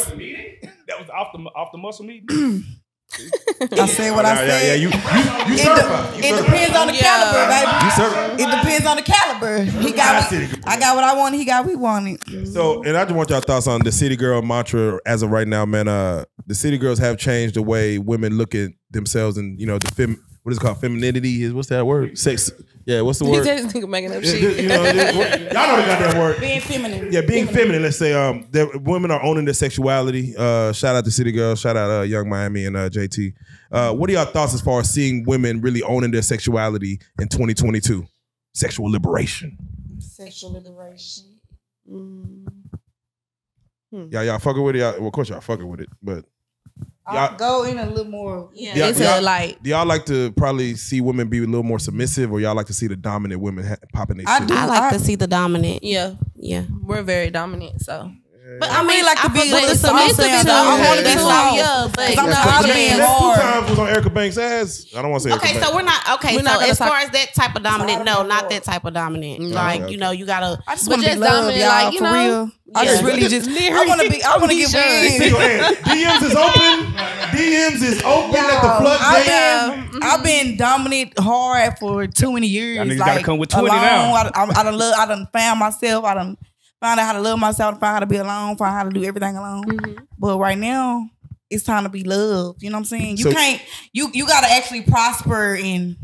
was a meeting. That was off the off the muscle meeting. I said what I yeah, said. Yeah, yeah, you, you, you it, de you it depends on the yeah. caliber, baby. You it depends on the caliber. He got. What, I got what I wanted. He got what we wanted. Yeah. So, and I just want y'all thoughts on the city girl mantra as of right now, man. Uh, the city girls have changed the way women look at themselves, and you know the fem. What is it called? Femininity is what's that word? Sex. Yeah, what's the word? You just think making up shit. You know, y'all already got that word. Being feminine. Yeah, being feminine. feminine let's say um, that women are owning their sexuality. Uh, shout out to City Girls. Shout out uh, Young Miami and uh, J T. Uh, what are y'all thoughts as far as seeing women really owning their sexuality in twenty twenty-two? Sexual liberation. Sexual liberation. Mm. Hmm. Y'all, y'all fucking with it. Well, of course, y'all fucking with it, but. I'll go in a little more. Yeah, it's a like. Do y'all like to probably see women be a little more submissive, or y'all like to see the dominant women ha popping their shit? I do. I like I, to see the dominant. Yeah, yeah. We're very dominant, so. Yeah. But I mean, like I to be with the submissive. I want to be loud. Yeah, but I'm not being hard. Two times was on Erykah Banks' ass. I don't want to say. Okay, Erykah so Banks. we're not. Okay, we're so not as far as that type of dominant, no, not that type of dominant. Mm-hmm. Like okay. you know, you gotta. I just want to be dominant, like you know. I yeah. just really just I want to be I want to get weird. D Ms is open. D Ms is open at the floodgate. I've, I've been dominant hard for too many years. Y'all niggas like, gotta come with twenty alone. now. I, I, I done love. I done found myself. I done found out how to love myself. Found out how to be alone. Found out how to do everything alone. Mm-hmm. But right now, it's time to be loved. You know what I'm saying? You so, can't, you you gotta actually prosper, and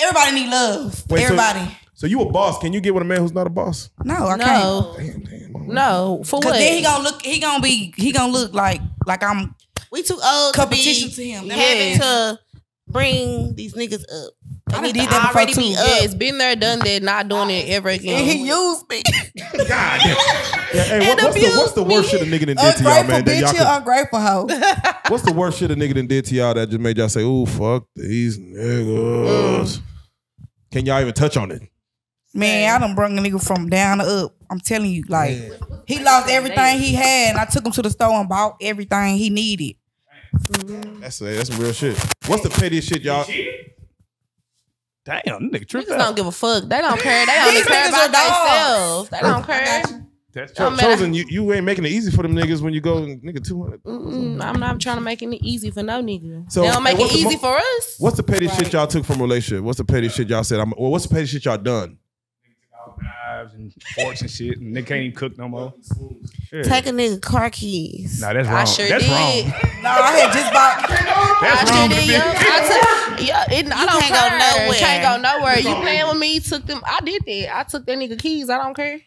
everybody need love. Wait, everybody. So, so you a boss. Can you get with a man who's not a boss? No, I no. can't. Damn, damn. No, for what? Then he gonna look, he gonna be, he gonna look like like I'm we too old competition to, be to him. Having yeah. to bring these niggas up. I done did that already before too. Be yeah, it's been there, done that, not doing it ever again. And he used me. God damn. Yeah, hey, what, what's, the, what's the worst shit a nigga done did to y'all, man? That y'all could, ungrateful hoe. What's the worst shit a nigga done did to y'all that just made y'all say, "Ooh, fuck these niggas"? Mm. Can y'all even touch on it? Man, I done brung a nigga from down to up. I'm telling you, like yeah. he lost everything he had, and I took him to the store and bought everything he needed. Mm-hmm. That's that's some real shit. What's the pettiest shit y'all? Damn, nigga tripped out. Niggas don't give a fuck. They don't care. They only care about themselves. They don't care. That's true. Chosen, you, you ain't making it easy for them niggas when you go, nigga, two hundred. Mm-mm, I'm not trying to make it easy for no nigga. So, they don't make it easy for us. What's the petty right. shit y'all took from a relationship? What's the petty shit y'all said? I'm, well, what's the petty shit y'all done? Knives and forks and shit, and they can't even cook no more. Sure. Take a nigga car keys. Nah, that's wrong. I sure that's did. wrong. Nah, I had just bought. That's I wrong. Sure did, yo. I took. Yeah, it, I don't can't care. Go nowhere. Can't go nowhere. You playing with me? Took them. I did that. I took that nigga keys. I don't care.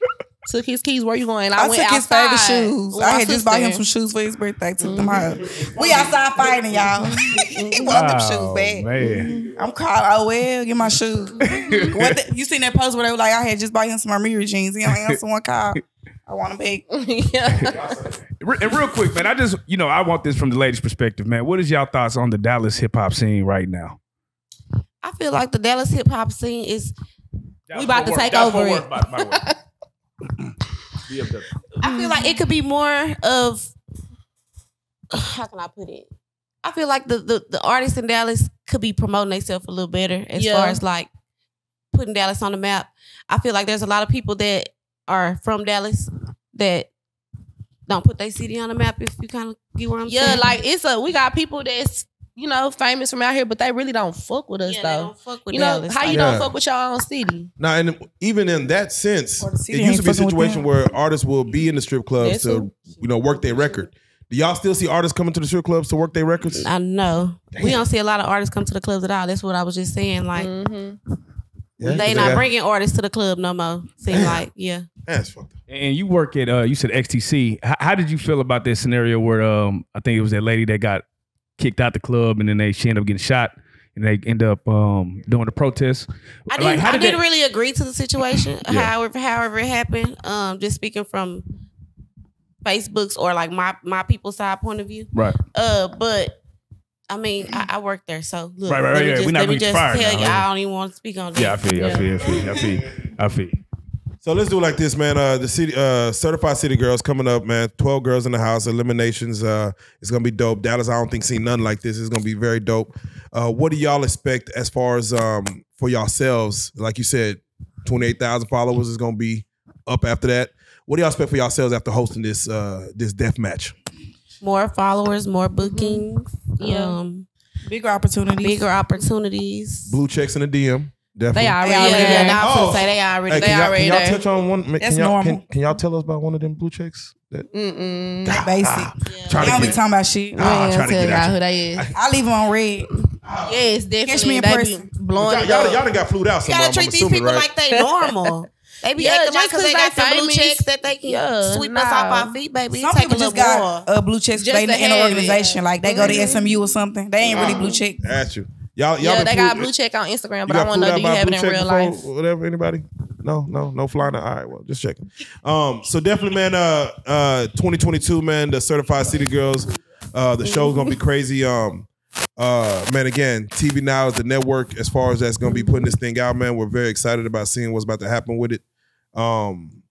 Took his keys. Where you going? I, I went took his favorite shoes. I had sister. just bought him some shoes for his birthday. Took mm-hmm. them out. We outside fighting, y'all. He want wow, them shoes back. Man. I'm called. Oh well, get my shoes. What the, you seen that post where they were like, I had just bought him some Armira jeans. He don't answer one call. I want them back. Yeah. And real quick, man, I just you know I want this from the ladies' perspective, man. What is y'all thoughts on the Dallas hip hop scene right now? I feel like the Dallas hip hop scene is Dallas we about to work. take Dallas over it. By, by I feel like it could be more of how can I put it? I feel like the the, the artists in Dallas could be promoting themselves a little better as yeah. far as like putting Dallas on the map. I feel like there's a lot of people that are from Dallas that don't put their city on the map. If you kind of get where I'm yeah, saying, yeah, like it's a we got people that's. You know, famous from out here, but they really don't fuck with us, yeah, though. They don't fuck with you know, Dallas. How you yeah. don't fuck with your own city? Now, nah, and even in that sense, it used to be a situation where artists will be in the strip clubs That's to, it. you know, work their record. Do y'all still see artists coming to the strip clubs to work their records? I know. Damn. We don't see a lot of artists come to the clubs at all. That's what I was just saying. Like, mm-hmm. yeah, they not bringing artists to the club no more. Seem like, yeah. That's fucked up. And you work at, uh, you said X T C. How, how did you feel about that scenario where um, I think it was that lady that got kicked out the club, and then they she ended up getting shot, and they end up um, doing the protest? I didn't, like, how did I didn't really agree to the situation, yeah. however, however it happened. Um, just speaking from Facebook's or like my my people's side point of view, right? Uh, but I mean, I, I work there, so look, right, right, right. Let me yeah. just, We're not let me just tell now, you, right? I don't even want to speak on this. Yeah, I feel, yeah. I feel, I feel, I feel, I feel. So let's do it like this, man. Uh, the city, uh, Certified City Girls coming up, man. twelve girls in the house, eliminations. Uh, it's going to be dope. Dallas, I don't think seen nothing like this. It's going to be very dope. Uh, what do y'all expect as far as um, for yourselves? Like you said, twenty-eight thousand followers is going to be up after that. What do y'all expect for yourselves after hosting this uh, this death match? More followers, more bookings. Mm-hmm. Yeah. Um, bigger opportunities. Bigger opportunities. Blue checks in the D M. Definitely. They already, already yeah. there. I was oh. say they already, hey, they can already there. Can y'all touch on one? That's can normal. Can, can y'all tell us about one of them blue checks? That, mm-mm. God, basic. Ah, yeah. Y'all be talking about shit. Nah, I'm trying to get out who they is. I leave them on red. Oh. Yes, definitely. Catch me in they person. Blowing y'all, y'all, y'all done got flued out. You gotta treat these people right? like they normal. They be yeah, acting like because they, they got some blue checks that they can yeah, sweep nah. us off our feet, baby. Some people just got uh, blue checks. They in an organization, like they go to S M U or something. They ain't really blue check. That's you. Y'all, y'all yeah, they got a blue check on Instagram, but I want to know, do you have it in real life? Whatever, anybody? No, no, no flying. All right, well, just checking. Um, so definitely, man, uh, uh, twenty twenty-two, man, the Certified City Girls, uh, the show's going to be crazy. Um, uh, man, again, T V Now is the network as far as that's going to be putting this thing out, man. We're very excited about seeing what's about to happen with it. Um,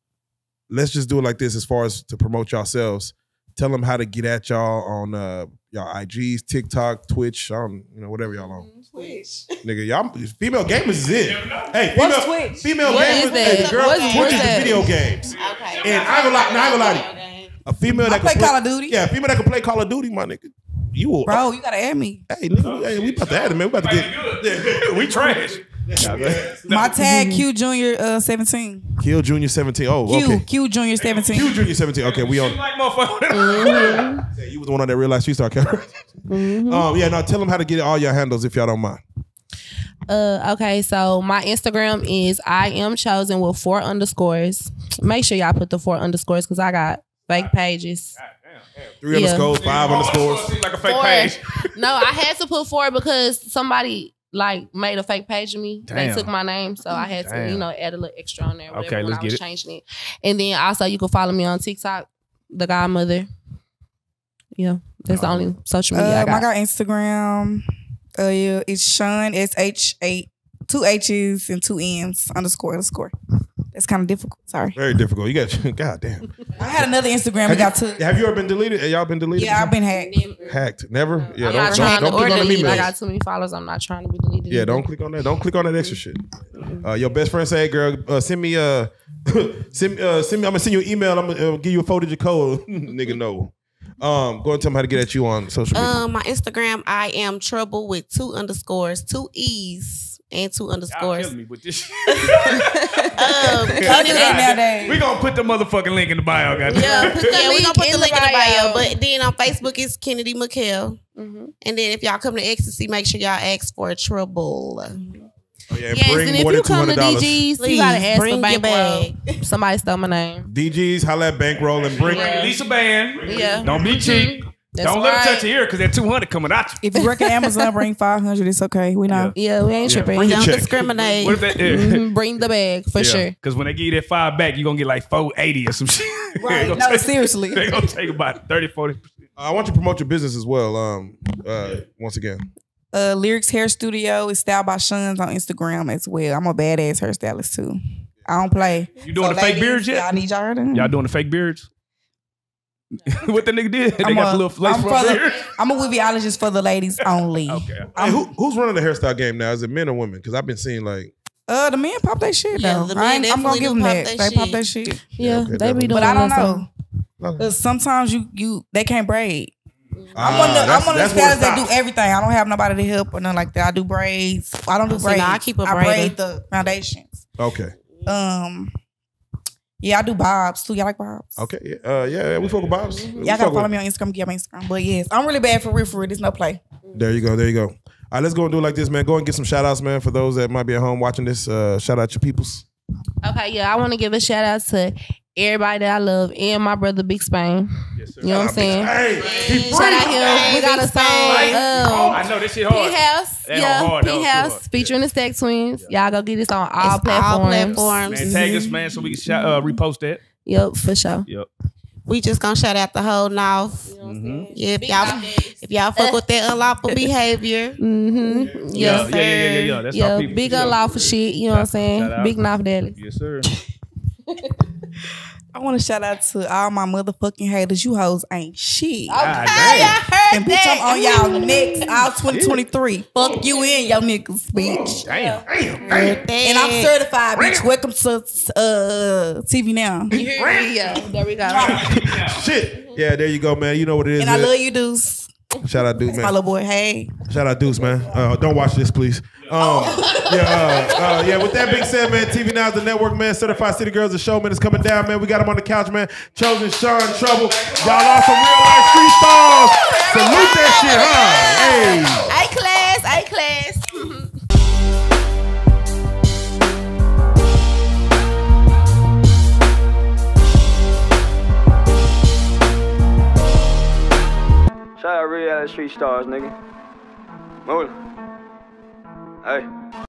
let's just do it like this as far as to promote yourselves. Tell them how to get at y'all on uh, y'all I Gs, TikTok, Twitch, um, you know, whatever y'all on. Twitch, nigga, y'all female gamers is it? Hey, female, What's Twitch? Female what gamers, hey, the girl, What's Twitch is the video games. Okay. And I will lie, I will lie. A female that I play can play Call of Duty. Yeah, a female that can play Call of Duty, my nigga. You will, bro, you gotta add me. Hey, nigga, hey, we about to add it, man. We about to get. We trash. My tag Q Junior uh, seventeen. Q Junior seventeen. Oh, Q, okay. Q Junior seventeen. Q Junior seventeen. Okay, we on. Like mm-hmm. You was the one on that Real Life Street Star camera. Mm-hmm. Um, yeah. Now tell them how to get all your handles if y'all don't mind. Uh, okay, so my Instagram is I am chosen with four underscores. Make sure y'all put the four underscores because I got fake pages. God damn, damn. Three yeah. underscores, five underscores. Like a fake four. Page. No, I had to put four because somebody like made a fake page of me. Damn. They took my name, so I had damn. to, you know, add a little extra on there. Okay, let's I was get it. Changing it. And then also you can follow me on TikTok, The Godmother. Yeah, that's no. the only social media uh, I got. I got Instagram. Uh, yeah, it's Shun, S H eight, two H's and two N's, underscore, underscore. That's kind of difficult. Sorry. Very difficult. You got, God damn. I had another Instagram. We got two. Have you ever been deleted? Y'all been deleted? Yeah, I've been hacked. Hacked. Never? Yeah, don't, don't, don't click on them emails. I got too many followers. I'm not trying to be deleted. Yeah, don't click on that. Don't click on that extra shit. Uh, your best friend say, hey, girl, uh, send me, uh, send, uh, send me, I'm going to send you an email. I'm going to uh, give you a four-digit code. Nigga, no. Um, go and tell them how to get at you on social media. Um, my Instagram, I am Trouble with two underscores, two E's, and two underscores. Y'all kill me with this shit. um, We're going to put the motherfucking link in the bio, guys. Yeah, put the yeah we're going to put the link in the bio. But then on Facebook, it's Kennedy McHale. Mm-hmm. And then if y'all come to Ecstasy, make sure y'all ask for Trouble. Mm-hmm. Oh, yeah, yes, bring and if more you than come to D G's, please, you gotta ask for Bankroll. Somebody stole my name. D G's, holla at Bankroll and bring yeah. Lisa Band. Yeah. Don't be cheap. That's Don't right. let them touch your ear because they're two hundred coming out. If you work at Amazon, bring five hundred. It's okay. We know. Yeah, yeah we ain't yeah. tripping. Bring Don't discriminate. What if that, yeah. mm-hmm. Bring the bag for yeah. sure. Because when they give you that five back, you're going to get like four eighty or some shit. Right. No, take, seriously. They're going to take about thirty, forty percent. I want you to promote your business as well. Um, uh, Once again. Uh, Lyrics Hair Studio is styled by Shun's on Instagram as well. I'm a badass hairstylist too. I don't play. You doing so the ladies, fake beards yet? Y'all need y'all to. Y'all doing the fake beards? What the nigga did? They I'm got a, the little lace front beard. I'm a wibiologist for the ladies only. Okay. Hey, who, who's running the hairstyle game now? Is it men or women? Because I've been seeing like. Uh, the men pop that shit though. Yeah, the men I'm gonna give them that. They shit. Pop that shit. Yeah, yeah okay, they be doing. But I don't know. Because sometimes you you they can't braid. I'm uh, one of the, I'm one of the stylists that do everything. I don't have nobody to help or nothing like that. I do braids. I don't do so braids. I keep a braid. I braid the foundations. Okay. Um. Yeah, I do bobs too. Y'all like bobs? Okay. Yeah. Uh, yeah. We fuck with bobs. Mm-hmm. Y'all gotta follow with. me on Instagram. Get my Instagram. But yes, I'm really bad for real. For real, there's no play. There you go. There you go. All right, let's go and do it like this, man. Go and get some shout outs, man. For those that might be at home watching this, uh, shout out your peoples. Okay. Yeah, I want to give a shout out to everybody that I love and my brother Big Spain. Yes, sir. You know what I'm saying? Hey, shout out him. We got a song. Um, I know this shit hard. P-House. Yeah, P-House featuring yeah. the Stack Twins. Y'all yeah. go get this on all it's platforms. All platforms. Man, tag mm-hmm. us, man, so we can shout, uh, repost that. Yep, for sure. Yep. We just gonna shout out the whole north. You know what I'm mm-hmm. Yeah, if y'all if y'all fuck with that unlawful behavior. Mm-hmm. Yeah, yes, yeah, yeah, yeah, yeah. That's yeah, our people. Big yeah. unlawful shit. You know what I'm saying? Big north daddy. Yes, sir. I want to shout out to all my motherfucking haters. You hoes ain't shit. Okay, I heard and bitch, that. I'm on y'all necks all twenty twenty-three. Fuck you in, y'all niggas, bitch. Damn, damn, damn. And I'm certified, bitch. Welcome to uh, T V Now. There we go. There we go. Shit. Yeah, there you go, man. You know what it is. And I love you, Deuce. Shout out, Deuce, man. My little boy. Hey. Shout out, Deuce, man. Uh, don't watch this, please. Um, oh. yeah, uh, uh, yeah. With that being said, man, T V Now is the network, man. Certified City Girls, the show, man, is coming down, man. We got them on the couch, man. Chosen, Shun, Trouble. Y'all are some real life street stars. Salute that shit, huh? Hey. A-class, A-class. Shout out real life street stars, nigga. Move. Hey.